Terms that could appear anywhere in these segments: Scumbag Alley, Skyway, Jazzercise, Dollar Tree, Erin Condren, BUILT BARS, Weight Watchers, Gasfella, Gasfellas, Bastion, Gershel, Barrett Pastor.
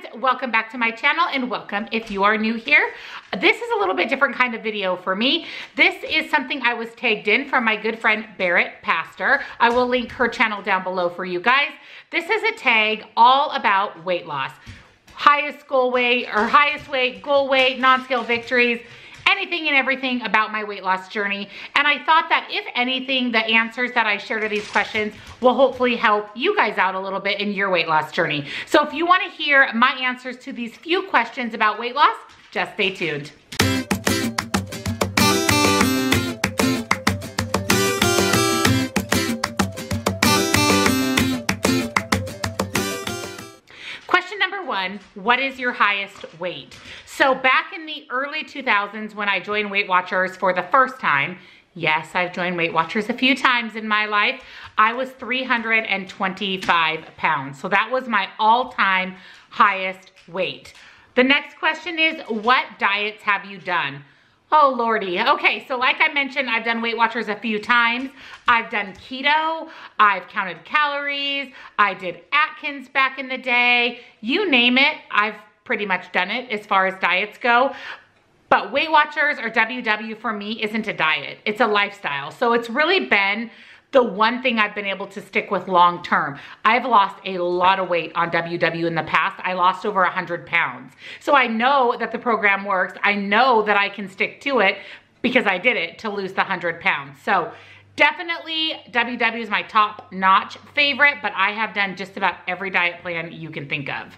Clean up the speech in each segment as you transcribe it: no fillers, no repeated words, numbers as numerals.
friends, welcome back to my channel, and welcome if you are new here. This is a little bit different kind of video for me. This is something I was tagged in from my good friend Barrett Pastor. I will link her channel down below for you guys. This is a tag all about weight loss. Highest goal weight, or highest weight, goal weight, non-scale victories, anything and everything about my weight loss journey. And I thought that if anything, the answers that I share to these questions will hopefully help you guys out a little bit in your weight loss journey. So if you want to hear my answers to these few questions about weight loss, just stay tuned. Question number 1, what is your highest weight? So back in the early 2000s when I joined Weight Watchers for the first time, yes, I've joined Weight Watchers a few times in my life, I was 325 pounds. So that was my all-time highest weight. The next question is, what diets have you done? Oh Lordy. Okay, so like I mentioned, I've done Weight Watchers a few times. I've done keto, I've counted calories, I did Atkins back in the day, you name it, I've pretty much done it as far as diets go. But Weight Watchers, or WW for me, isn't a diet, it's a lifestyle. So it's really been the one thing I've been able to stick with long term. I've lost a lot of weight on WW in the past. I lost over 100 pounds. So I know that the program works. I know that I can stick to it because I did it to lose the 100 pounds. So definitely WW is my top notch favorite, but I have done just about every diet plan you can think of.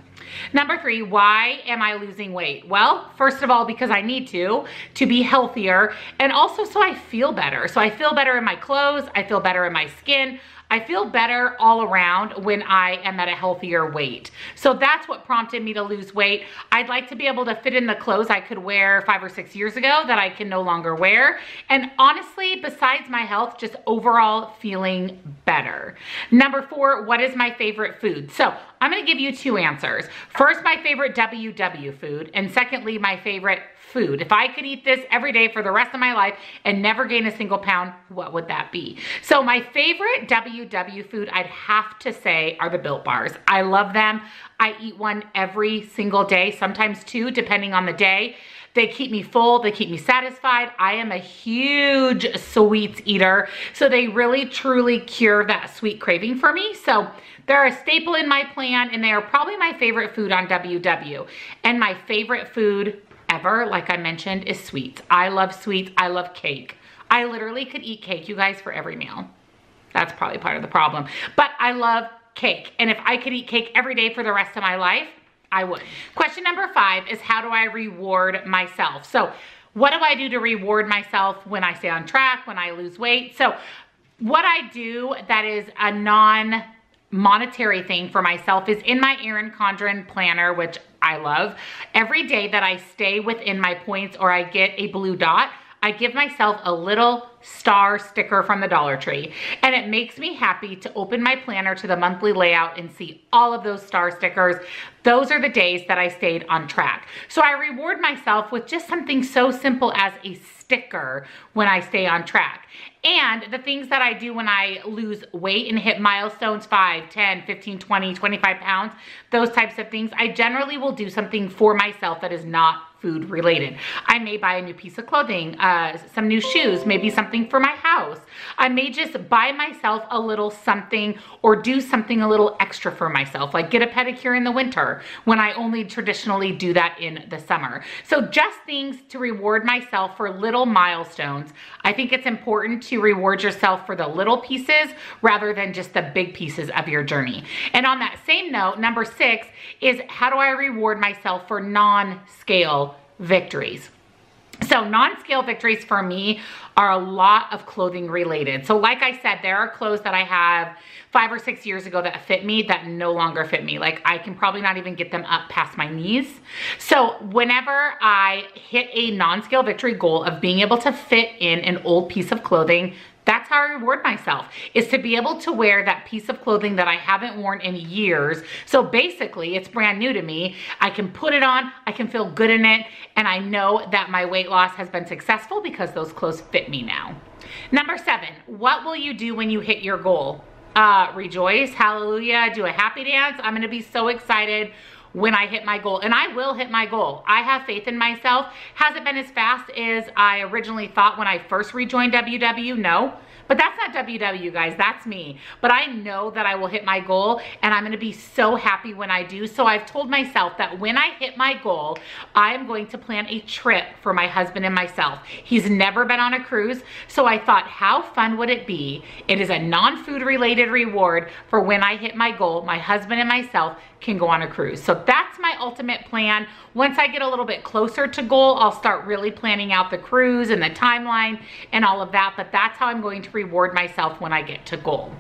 Number 3, why am I losing weight? Well, first of all, because I need to be healthier, and also so I feel better. So I feel better in my clothes, I feel better in my skin, I feel better all around when I am at a healthier weight. So that's what prompted me to lose weight. I'd like to be able to fit in the clothes I could wear 5 or 6 years ago that I can no longer wear. And honestly, besides my health, just overall feeling better. Number 4, what is my favorite food? So I'm gonna give you two answers. First, my favorite WW food, and secondly, my favorite food. If I could eat this every day for the rest of my life and never gain a single pound, what would that be? So my favorite WW food, I'd have to say, are the Built Bars. I love them. I eat one every single day, sometimes two, depending on the day. They keep me full, they keep me satisfied. I am a huge sweets eater, so they really truly cure that sweet craving for me. So they're a staple in my plan, and they are probably my favorite food on WW. And my favorite food ever, like I mentioned, is sweets. I love sweets, I love cake. I literally could eat cake, you guys, for every meal. That's probably part of the problem. But I love cake, and if I could eat cake every day for the rest of my life, I would. Question number 5 is, how do I reward myself? So what do I do to reward myself when I stay on track, when I lose weight? So what I do that is a non-monetary thing for myself is in my Erin Condren planner, which I love. Every day that I stay within my points or I get a blue dot, I give myself a little star sticker from the Dollar Tree, and it makes me happy to open my planner to the monthly layout and see all of those star stickers. Those are the days that I stayed on track. So I reward myself with just something so simple as a sticker when I stay on track. And the things that I do when I lose weight and hit milestones, 5, 10, 15, 20, 25 pounds, those types of things, I generally will do something for myself that is not food related. I may buy a new piece of clothing, some new shoes, maybe something for my house. I may just buy myself a little something or do something a little extra for myself, like get a pedicure in the winter when I only traditionally do that in the summer. So just things to reward myself for little milestones. I think it's important to reward yourself for the little pieces rather than just the big pieces of your journey. And on that same note, number 6 is, how do I reward myself for non-scale victories? So non-scale victories for me are a lot of clothing related. So like I said, there are clothes that I have 5 or 6 years ago that fit me that no longer fit me. Like I can probably not even get them up past my knees. So whenever I hit a non-scale victory goal of being able to fit in an old piece of clothing, that's how I reward myself, is to be able to wear that piece of clothing that I haven't worn in years. So basically it's brand new to me. I can put it on, I can feel good in it, and I know that my weight loss has been successful because those clothes fit me now. Number 7, what will you do when you hit your goal? Rejoice, hallelujah, do a happy dance. I'm gonna be so excited when I hit my goal. And I will hit my goal. I have faith in myself. Hasn't been as fast as I originally thought when I first rejoined WW, no. But that's not WW, guys, that's me. But I know that I will hit my goal, and I'm gonna be so happy when I do. So I've told myself that when I hit my goal, I am going to plan a trip for my husband and myself. He's never been on a cruise, so I thought, how fun would it be? It is a non-food related reward for when I hit my goal, my husband and myself can go on a cruise. So that's my ultimate plan. Once I get a little bit closer to goal, I'll start really planning out the cruise and the timeline and all of that, but that's how I'm going to reward myself when I get to goal.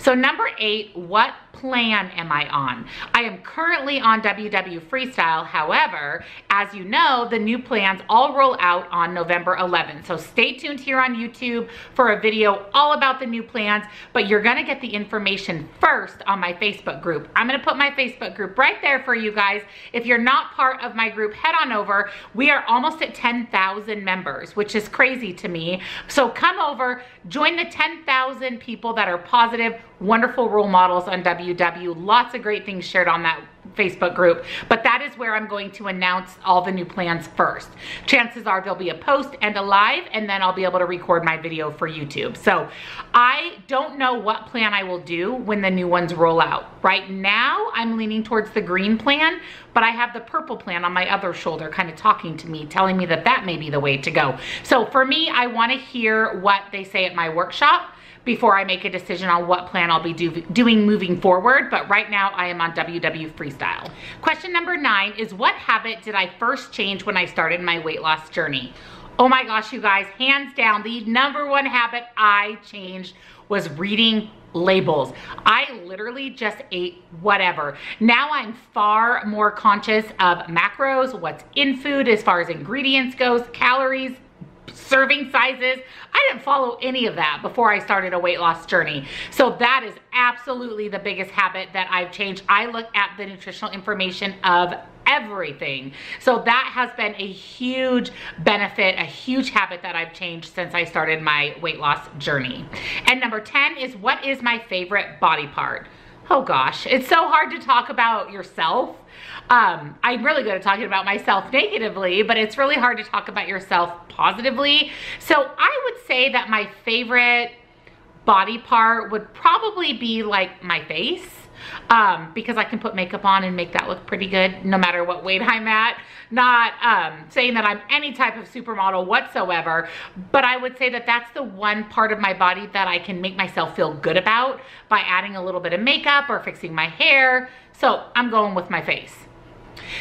So number 8, what plan am I on? I am currently on WW Freestyle. However, as you know, the new plans all roll out on November 11th. So stay tuned here on YouTube for a video all about the new plans, but you're gonna get the information first on my Facebook group. I'm gonna put my Facebook group right there for you guys. If you're not part of my group, head on over. We are almost at 10,000 members, which is crazy to me. So come over, join the 10,000 people that are positive, wonderful role models on WW. Lots of great things shared on that Facebook group, but that is where I'm going to announce all the new plans first. Chances are there'll be a post and a live, and then I'll be able to record my video for YouTube. So I don't know what plan I will do when the new ones roll out. Right now, I'm leaning towards the green plan, but I have the purple plan on my other shoulder kind of talking to me, telling me that that may be the way to go. So for me, I want to hear what they say at my workshop before I make a decision on what plan I'll be doing moving forward, but right now I am on WW Freestyle. Question number 9 is, what habit did I first change when I started my weight loss journey? Oh my gosh, you guys, hands down, the number 1 habit I changed was reading labels. I literally just ate whatever. Now I'm far more conscious of macros, what's in food as far as ingredients goes, calories, serving sizes. I didn't follow any of that before I started a weight loss journey. So that is absolutely the biggest habit that I've changed. I look at the nutritional information of everything. So that has been a huge benefit, a huge habit that I've changed since I started my weight loss journey. And number 10 is, what is my favorite body part? Oh gosh, it's so hard to talk about yourself. I'm really good at talking about myself negatively, but it's really hard to talk about yourself positively. So I would say that my favorite body part would probably be like my face, because I can put makeup on and make that look pretty good no matter what weight I'm at. Not saying that I'm any type of supermodel whatsoever, but I would say that that's the one part of my body that I can make myself feel good about by adding a little bit of makeup or fixing my hair. So I'm going with my face.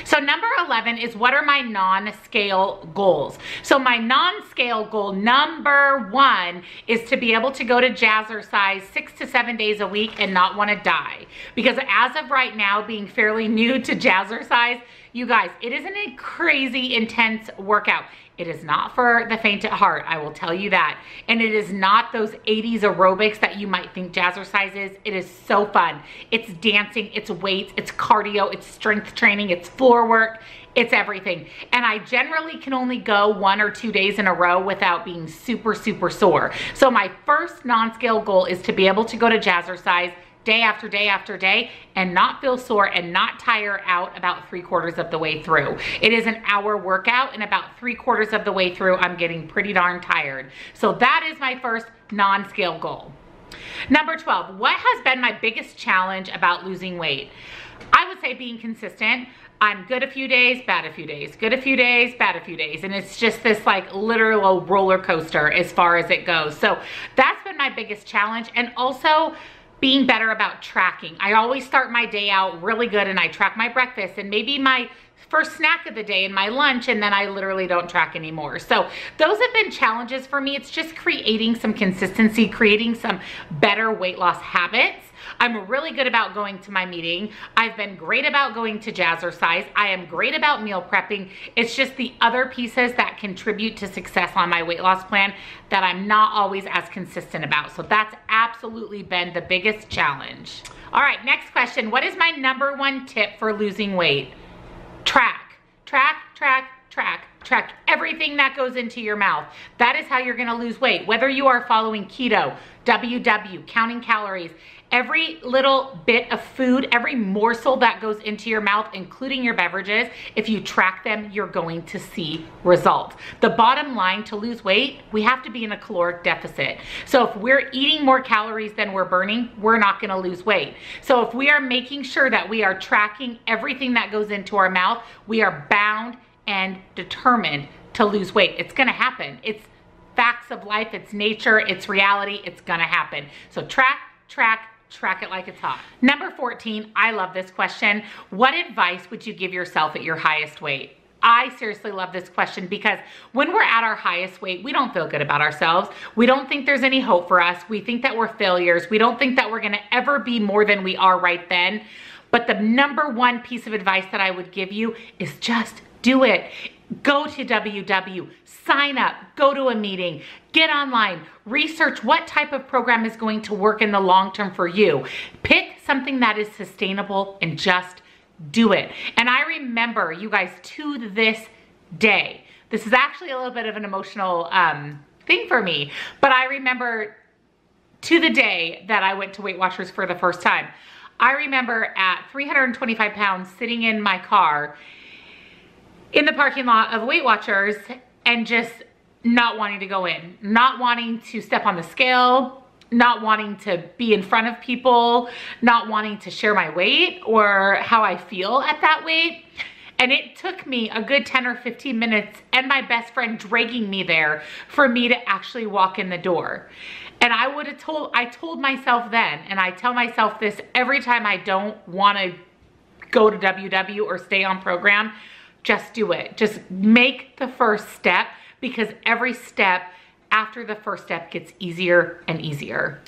So number 11 is, what are my non-scale goals? So my non-scale goal number 1 is to be able to go to Jazzercise 6 to 7 days a week and not want to die. Because as of right now, being fairly new to Jazzercise, you guys, it isn't a crazy intense workout. It is not for the faint at heart, I will tell you that. And it is not those 80s aerobics that you might think Jazzercise is. It is so fun. It's dancing, it's weights, it's cardio, it's strength training, it's floor work, it's everything. And I generally can only go 1 or 2 days in a row without being super, super sore. So my first non-scale goal is to be able to go to Jazzercise day after day after day and not feel sore and not tire out about 3/4 of the way through. It is an hour workout, and about 3/4 of the way through, I'm getting pretty darn tired. So that is my first non-scale goal. Number 12, what has been my biggest challenge about losing weight? I would say being consistent. I'm good a few days, bad a few days, good a few days, bad a few days. And it's just this like literal roller coaster as far as it goes. So that's been my biggest challenge. And also, being better about tracking. I always start my day out really good and I track my breakfast and maybe my first snack of the day and my lunch, and then I literally don't track anymore. So those have been challenges for me. It's just creating some consistency, creating some better weight loss habits. I'm really good about going to my meeting. I've been great about going to Jazzercise. I am great about meal prepping. It's just the other pieces that contribute to success on my weight loss plan that I'm not always as consistent about. So that's absolutely been the biggest challenge. All right, next question. What is my number 1 tip for losing weight? Track. Track, track, track. Track everything that goes into your mouth. That is how you're gonna lose weight. Whether you are following keto, WW, counting calories, every little bit of food, every morsel that goes into your mouth, including your beverages, if you track them, you're going to see results. The bottom line, to lose weight, we have to be in a caloric deficit. So if we're eating more calories than we're burning, we're not gonna lose weight. So if we are making sure that we are tracking everything that goes into our mouth, we are bound and determined to lose weight. It's gonna happen. It's facts of life, it's nature, it's reality, it's gonna happen. So track, track, track it like it's hot. Number 14, I love this question. What advice would you give yourself at your highest weight? I seriously love this question because when we're at our highest weight, we don't feel good about ourselves. We don't think there's any hope for us. We think that we're failures. We don't think that we're gonna ever be more than we are right then. But the number one piece of advice that I would give you is just do it. Go to WW, sign up, go to a meeting, get online, research what type of program is going to work in the long term for you. Pick something that is sustainable and just do it. And I remember, you guys, to this day, this is actually a little bit of an emotional thing for me, but I remember to the day that I went to Weight Watchers for the first time, I remember at 325 pounds sitting in my car in the parking lot of Weight Watchers and just not wanting to go in, not wanting to step on the scale, not wanting to be in front of people, not wanting to share my weight or how I feel at that weight. And it took me a good 10 or 15 minutes and my best friend dragging me there for me to actually walk in the door. And I told myself then, and I tell myself this every time I don't want to go to WW or stay on program, just do it. Just make the first step, because every step after the first step gets easier and easier.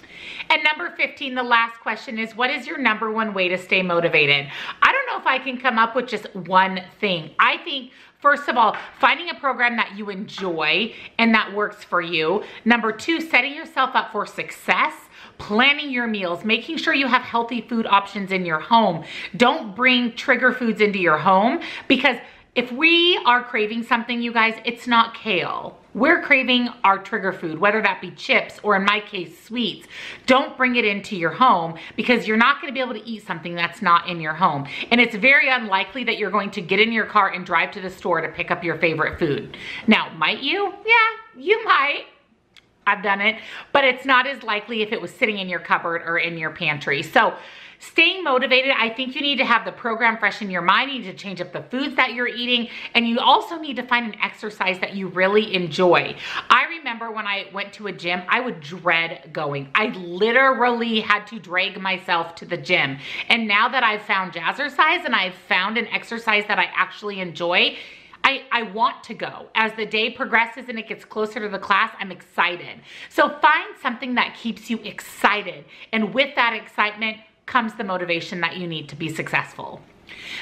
And number 15, the last question is, what is your number one way to stay motivated? I don't know if I can come up with just one thing. I think, first of all, finding a program that you enjoy and that works for you. Number two, setting yourself up for success. Planning your meals, making sure you have healthy food options in your home. Don't bring trigger foods into your home, because if we are craving something, you guys, it's not kale. We're craving our trigger food, whether that be chips or, in my case, sweets. Don't bring it into your home, because you're not gonna be able to eat something that's not in your home. And it's very unlikely that you're going to get in your car and drive to the store to pick up your favorite food. Now, might you? Yeah, you might. I've done it, but it's not as likely if it was sitting in your cupboard or in your pantry. So staying motivated, I think you need to have the program fresh in your mind. You need to change up the foods that you're eating, and you also need to find an exercise that you really enjoy. I remember when I went to a gym, I would dread going. I literally had to drag myself to the gym. And now that I've found Jazzercise and I've found an exercise that I actually enjoy, I want to go. As the day progresses and it gets closer to the class, I'm excited. So find something that keeps you excited. And with that excitement comes the motivation that you need to be successful.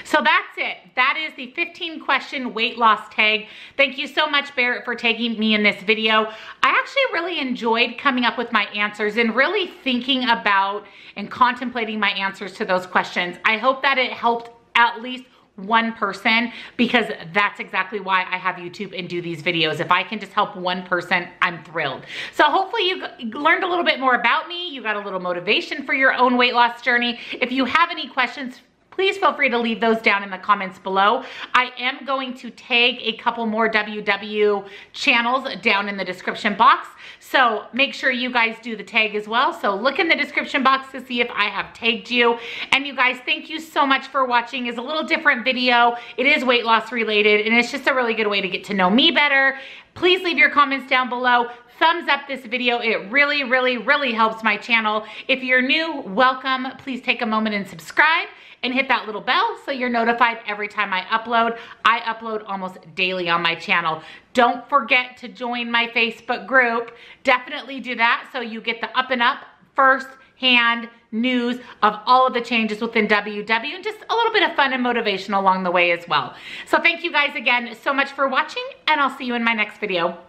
So that's it. That is the 15 question weight loss tag. Thank you so much, Barrett, for taking me in this video. I actually really enjoyed coming up with my answers and really thinking about and contemplating my answers to those questions. I hope that it helped at least one person, because that's exactly why I have YouTube and do these videos. If I can just help one person, I'm thrilled. So hopefully you learned a little bit more about me. You got a little motivation for your own weight loss journey. If you have any questions, please feel free to leave those down in the comments below. I am going to tag a couple more WW channels down in the description box. So make sure you guys do the tag as well. So look in the description box to see if I have tagged you. And you guys, thank you so much for watching. It's a little different video. It is weight loss related, and it's just a really good way to get to know me better. Please leave your comments down below. Thumbs up this video. It really, really, really helps my channel. If you're new, welcome. Please take a moment and subscribe, and hit that little bell so you're notified every time I upload. I upload almost daily on my channel. Don't forget to join my Facebook group. Definitely do that so you get the up and up firsthand news of all of the changes within WW, and just a little bit of fun and motivation along the way as well. So thank you guys again so much for watching, and I'll see you in my next video.